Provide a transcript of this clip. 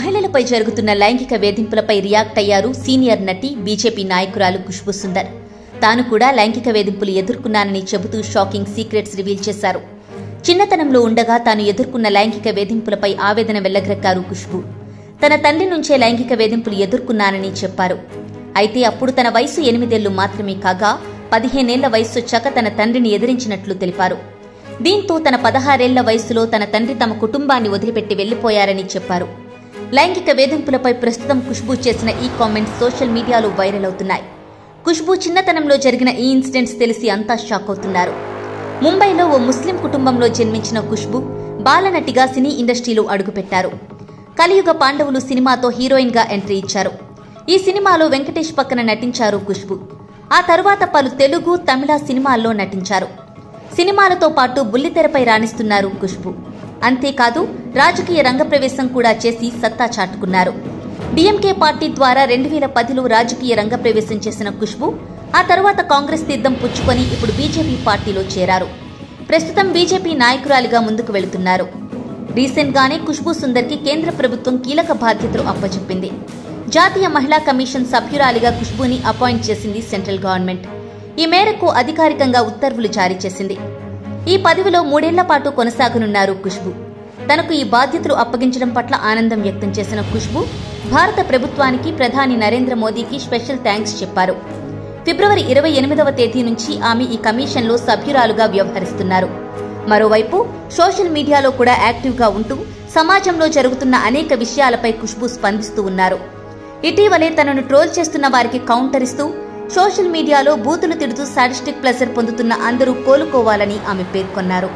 మహిళలపై జరుగుతున్న లైంగిక వేధింపులపై రియాక్ట్ అయ్యారు సీనియర్ నటి బీజేపీ నాయకురాలు ఖుష్బూ సుందర్. తాను కూడా లైంగిక వేధింపులు ఎదుర్కొన్నానని చెబుతూ షాకింగ్ సీక్రెట్స్ రివీల్ చేశారు. చిన్నతనంలో ఉండగా తాను ఎదుర్కొన్న లైంగిక వేధింపులపై ఆవేదన వెళ్లగక్కారు ఖుష్బూ. తన తండ్రి నుంచే లైంగిక వేధింపులు ఎదుర్కొన్నానని చెప్పారు. అయితే అప్పుడు తన వయసు 8 ఏళ్లు మాత్రమే కాగా 15 ఏళ్ల వయసు వచ్చాక తన తండ్రిని ఎదిరించినట్లు తెలిపారు. దీంతో తన 16 ఏళ్ల వయసులో తన తండ్రి తమ కుటుంబాన్ని వదిలిపెట్టి వెళ్లిపోయారని చెప్పారు. లైంగిక వేధింపులపై ప్రస్తుతం ఖుష్బూ చేసిన ఈ కామెంట్స్ సోషల్ మీడియాలో వైరల్ అవుతున్నాయి. ఖుష్బూ చిన్నతనంలో జరిగిన ఈ ఇన్సిడెంట్స్ తెలిసి అంతా షాక్ అవుతున్నారు. ముంబైలో ఓ ముస్లిం కుటుంబంలో జన్మించిన ఖుష్బూ బాలనటిగా సినీ ఇండస్ట్రీలో అడుగుపెట్టారు. కలియుగ పాండవులు సినిమాతో హీరోయిన్ గా ఎంట్రీ ఇచ్చారు. ఈ సినిమాలో వెంకటేష్ పక్కన నటించారు ఖుష్బూ. ఆ తర్వాత పలు తెలుగు, తమిళ సినిమాల్లో నటించారు. సినిమాలతో పాటు బుల్లితెరపై రాణిస్తున్నారు ఖుష్బూ. అంతేకాదు రాజకీయ రంగప్రవేశం కూడా చేసి సత్తా చాటుకున్నారు. డీఎంకే పార్టీ ద్వారా 2010లో రాజకీయ రంగప్రవేశం చేసిన ఖుష్బూ ఆ తర్వాత కాంగ్రెస్ తీర్థం పుచ్చుకొని ఇప్పుడు బీజేపీ పార్టీలో చేరారు. ప్రస్తుతం బీజేపీ నాయకురాలిగా ముందుకు వెళుతున్నారు. రీసెంట్ గానే ఖుష్బూ సుందర్కి కేంద్ర ప్రభుత్వం కీలక బాధ్యతలు అప్పచెప్పింది. జాతీయ మహిళా కమిషన్ సభ్యురాలిగా ఖుష్బూని అపాయింట్ చేసింది సెంట్రల్ గవర్నమెంట్. ఈ మేరకు అధికారికంగా ఉత్తర్వులు జారీ చేసింది. ఈ పదవిలో 3 ఏళ్ల పాటు కొనసాగనున్నారు ఖుష్బూ. తనకు ఈ బాధ్యతలు అప్పగించడం పట్ల ఆనందం వ్యక్తం చేసిన ఖుష్బూ భారత ప్రభుత్వానికి, ప్రధాని నరేంద్ర మోదీకి స్పెషల్ థ్యాంక్స్ చెప్పారు. ఫిబ్రవరి 28వ తేదీ నుంచి ఆమె ఈ కమిషన్లో సభ్యురాలుగా వ్యవహరిస్తున్నారు. మరోవైపు సోషల్ మీడియాలో కూడా యాక్టివ్గా ఉంటూ సమాజంలో జరుగుతున్న అనేక విషయాలపై ఖుష్బూ స్పందిస్తూ ఉన్నారు. ఇటీవలే తనను ట్రోల్ చేస్తున్న వారికి కౌంటర్ ఇస్తూ సోషల్ మీడియాలో బూతులు తిడుతూ సాడిస్టిక్ ప్లెజర్ పొందుతున్న అందరూ కోలుకోవాలని ఆమె పేర్కొన్నారు.